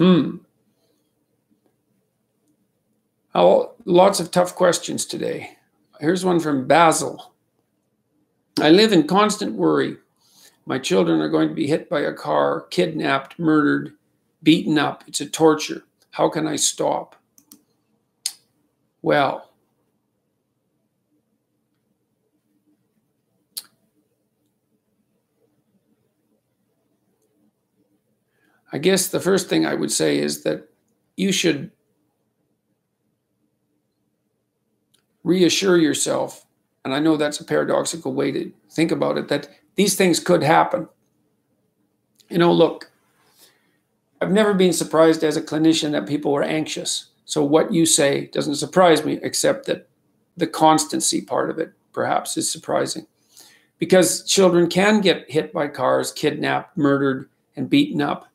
Oh, lots of tough questions today. Here's one from Basil. I live in constant worry. My children are going to be hit by a car, kidnapped, murdered, beaten up. It's a torture. How can I stop? Well, I guess the first thing I would say is that you should reassure yourself, and I know that's a paradoxical way to think about it, that these things could happen. You know, look, I've never been surprised as a clinician that people were anxious. So what you say doesn't surprise me, except that the constancy part of it perhaps is surprising. Because children can get hit by cars, kidnapped, murdered, and beaten up.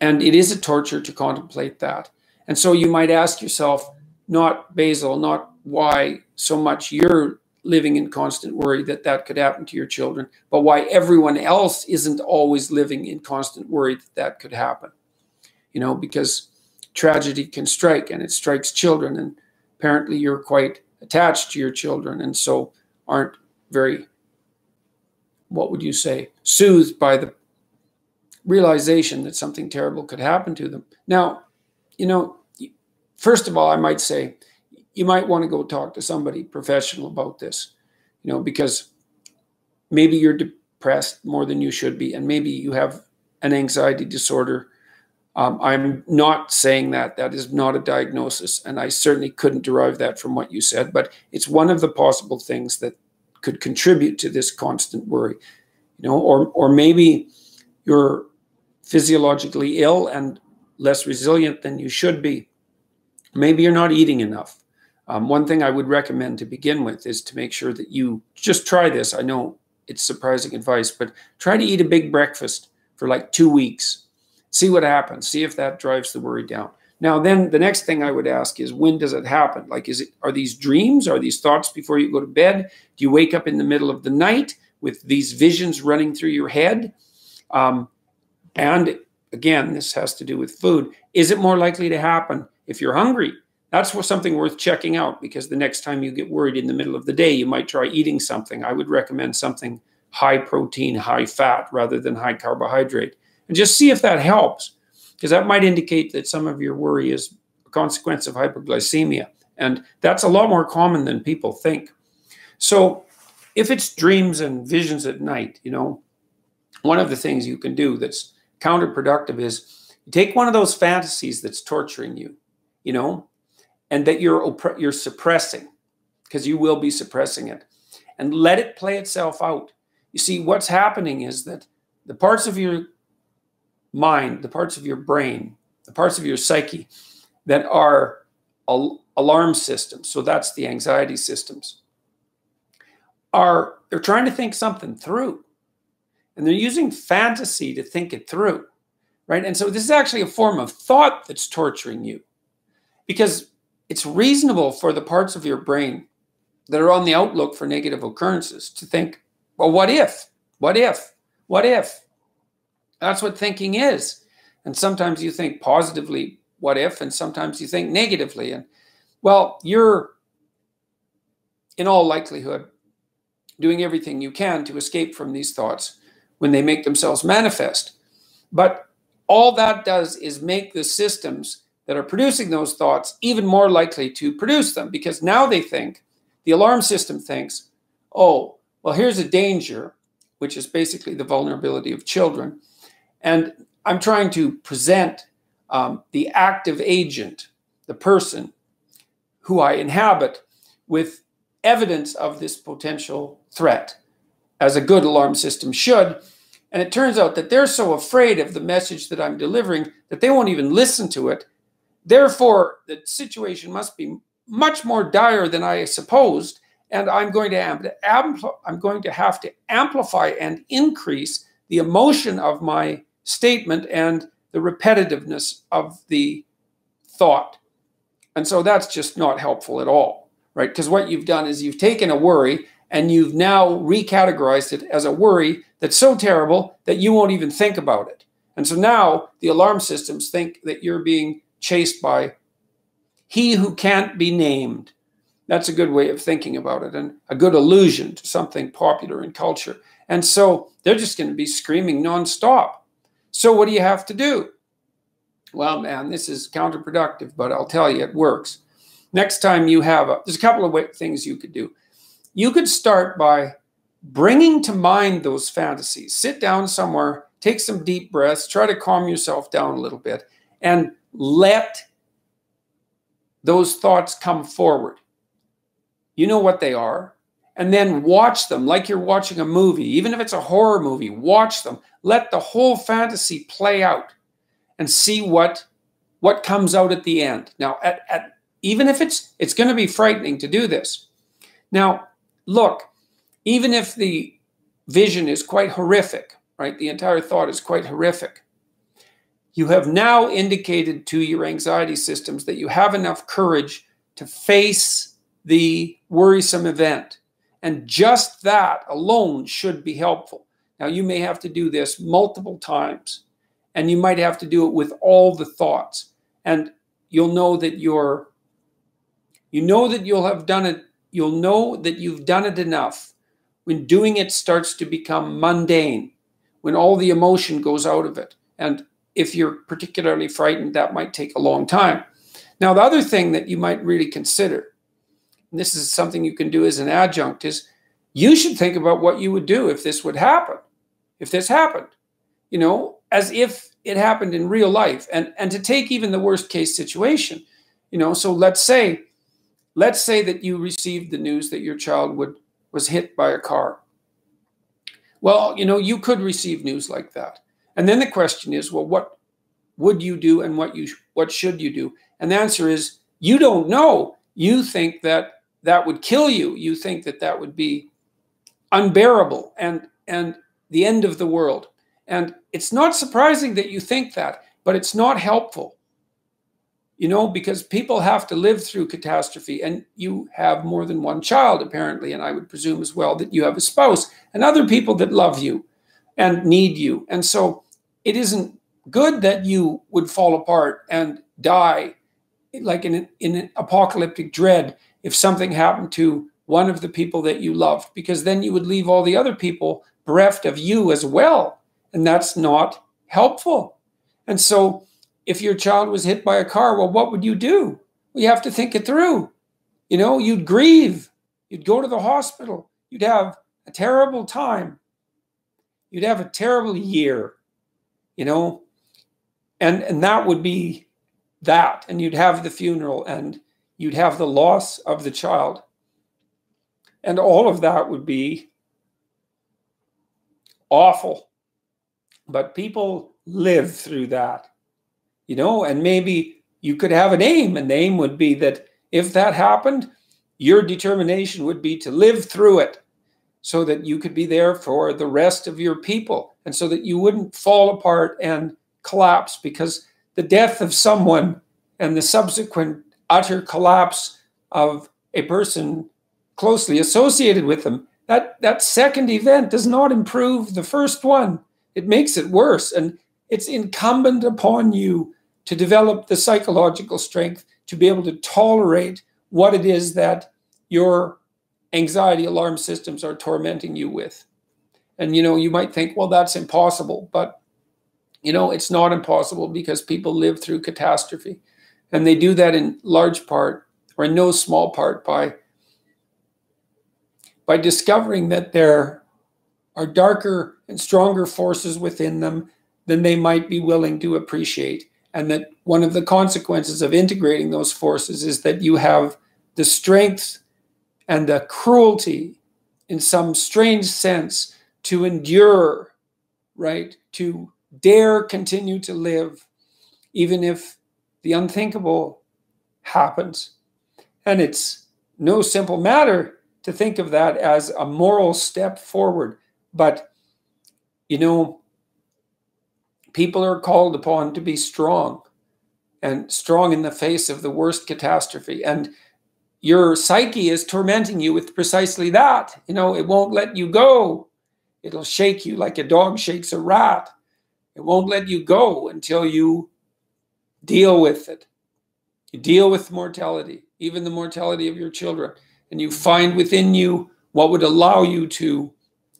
And it is a torture to contemplate that. And so you might ask yourself, not Basil, not why so much you're living in constant worry that that could happen to your children, but why everyone else isn't always living in constant worry that that could happen. You know, because tragedy can strike, and it strikes children, and apparently you're quite attached to your children, and so aren't very, what would you say, soothed by the realization that something terrible could happen to them. Now, you know, first of all, I might say, you might want to go talk to somebody professional about this, you know, because maybe you're depressed more than you should be, and maybe you have an anxiety disorder. I'm not saying that. That is not a diagnosis, and I certainly couldn't derive that from what you said, but it's one of the possible things that could contribute to this constant worry, you know, or maybe you're physiologically ill and less resilient than you should be. Maybe you're not eating enough. One thing I would recommend to begin with is to make sure that you just try this. I know it's surprising advice, but try to eat a big breakfast for like 2 weeks. See what happens. See if that drives the worry down. Now, then the next thing I would ask is, when does it happen? Like, are these dreams? Are these thoughts before you go to bed? Do you wake up in the middle of the night with these visions running through your head? And again, this has to do with food. Is it more likely to happen if you're hungry? That's something worth checking out, because the next time you get worried in the middle of the day, you might try eating something. I would recommend something high protein, high fat, rather than high carbohydrate. And just see if that helps, because that might indicate that some of your worry is a consequence of hyperglycemia. And that's a lot more common than people think. So if it's dreams and visions at night, you know, one of the things you can do that's counterproductive is take one of those fantasies that's torturing you, you know, and that you're suppressing, because you will be suppressing it, and let it play itself out. You see, what's happening is that the parts of your mind, the parts of your brain, the parts of your psyche that are alarm systems, so that's the anxiety systems, they're trying to think something through. And they're using fantasy to think it through, right? And so this is actually a form of thought that's torturing you, because it's reasonable for the parts of your brain that are on the outlook for negative occurrences to think, well, what if? What if? What if? That's what thinking is. And sometimes you think positively, what if? And sometimes you think negatively. And, well, you're, in all likelihood, doing everything you can to escape from these thoughts when they make themselves manifest. But all that does is make the systems that are producing those thoughts even more likely to produce them, because now they think, the alarm system thinks, oh, well, here's a danger, which is basically the vulnerability of children, and I'm trying to present the active agent, the person who I inhabit, with evidence of this potential threat, as a good alarm system should. And it turns out that they're so afraid of the message that I'm delivering that they won't even listen to it. Therefore, the situation must be much more dire than I supposed, and I'm going to have to amplify and increase the emotion of my statement and the repetitiveness of the thought. And so that's just not helpful at all, right? Because what you've done is you've taken a worry and you've now recategorized it as a worry that's so terrible that you won't even think about it. And so now the alarm systems think that you're being chased by he who can't be named. That's a good way of thinking about it, and a good allusion to something popular in culture. And so they're just going to be screaming nonstop. So what do you have to do? Well, man, this is counterproductive, but I'll tell you, it works. Next time you have there's a couple of things you could do. You could start by bringing to mind those fantasies. Sit down somewhere, take some deep breaths, try to calm yourself down a little bit, and let those thoughts come forward. You know what they are. And then watch them like you're watching a movie. Even if it's a horror movie, watch them. Let the whole fantasy play out and see what comes out at the end. Now, even if it's going to be frightening to do this. Now, look, even if the vision is quite horrific, right? The entire thought is quite horrific. You have now indicated to your anxiety systems that you have enough courage to face the worrisome event. And just that alone should be helpful. Now, you may have to do this multiple times, and you might have to do it with all the thoughts. And you'll know that you'll know that you've done it enough when doing it starts to become mundane, when all the emotion goes out of it. And if you're particularly frightened, that might take a long time. Now, the other thing that you might really consider, and this is something you can do as an adjunct, is you should think about what you would do if this would happen, if this happened, you know, as if it happened in real life. And to take even the worst case situation, you know, so let's say that you received the news that your child was hit by a car. Well, you know, you could receive news like that. And then the question is, well, what would you do and what should you do? And the answer is, you don't know. You think that that would kill you. You think that that would be unbearable and the end of the world. And it's not surprising that you think that, but it's not helpful, you know, because people have to live through catastrophe. And you have more than one child, apparently, and I would presume as well that you have a spouse and other people that love you and need you. And so it isn't good that you would fall apart and die like in an apocalyptic dread if something happened to one of the people that you loved, because then you would leave all the other people bereft of you as well. And that's not helpful. And so if your child was hit by a car, well, what would you do? Well, you have to think it through. You know, you'd grieve. You'd go to the hospital. You'd have a terrible time. You'd have a terrible year, you know, and that would be that, and you'd have the funeral, and you'd have the loss of the child, and all of that would be awful. But people live through that, you know, and maybe you could have an aim. An aim would be that if that happened, your determination would be to live through it so that you could be there for the rest of your people, and so that you wouldn't fall apart and collapse, because the death of someone and the subsequent utter collapse of a person closely associated with them, that second event does not improve the first one. It makes it worse. And it's incumbent upon you to develop the psychological strength to be able to tolerate what it is that your anxiety alarm systems are tormenting you with. And, you know, you might think, well, that's impossible, but you know, it's not impossible, because people live through catastrophe, and they do that in large part, or in no small part, by discovering that there are darker and stronger forces within them than they might be willing to appreciate. And that one of the consequences of integrating those forces is that you have the strength and the cruelty, in some strange sense, to endure, right? To dare continue to live, even if the unthinkable happens. And it's no simple matter to think of that as a moral step forward. But, you know, people are called upon to be strong, and strong in the face of the worst catastrophe. And your psyche is tormenting you with precisely that. You know, it won't let you go. It'll shake you like a dog shakes a rat. It won't let you go until you deal with it. You deal with mortality, even the mortality of your children, and you find within you what would allow you to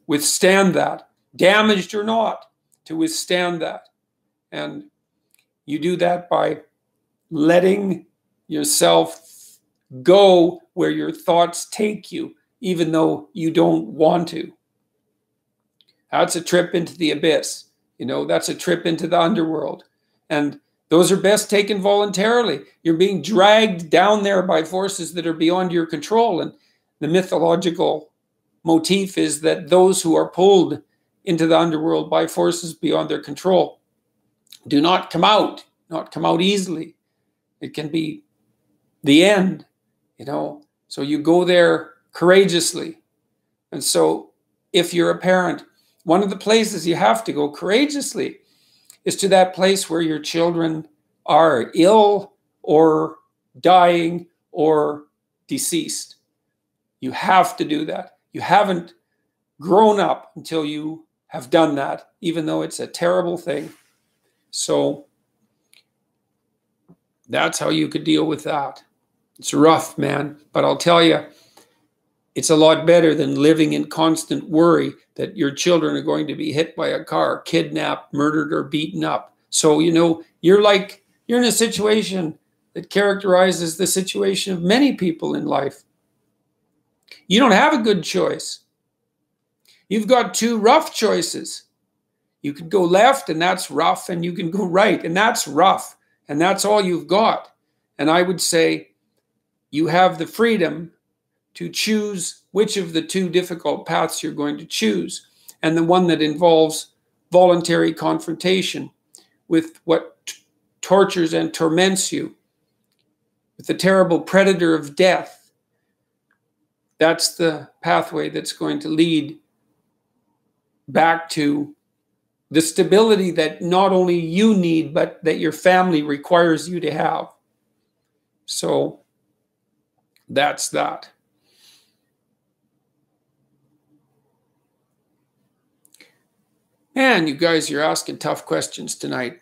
withstand that, damaged or not, to withstand that. And you do that by letting yourself go where your thoughts take you, even though you don't want to. That's a trip into the abyss. You know, that's a trip into the underworld. And those are best taken voluntarily. You're being dragged down there by forces that are beyond your control. And the mythological motif is that those who are pulled into the underworld by forces beyond their control do not come out, easily. It can be the end, you know. So you go there courageously. And so if you're a parent, one of the places you have to go courageously is to that place where your children are ill or dying or deceased. You have to do that. You haven't grown up until you have done that, even though it's a terrible thing. So that's how you could deal with that. It's rough, man, but I'll tell you, it's a lot better than living in constant worry that your children are going to be hit by a car, kidnapped, murdered, or beaten up. So, you know, you're in a situation that characterizes the situation of many people in life. You don't have a good choice. You've got two rough choices. You can go left, and that's rough, and you can go right, and that's rough, and that's all you've got. And I would say you have the freedom to choose which of the two difficult paths you're going to choose, and the one that involves voluntary confrontation with what tortures and torments you, with the terrible predator of death. That's the pathway that's going to lead back to the stability that not only you need, but that your family requires you to have. So that's that. Man, you guys, you're asking tough questions tonight.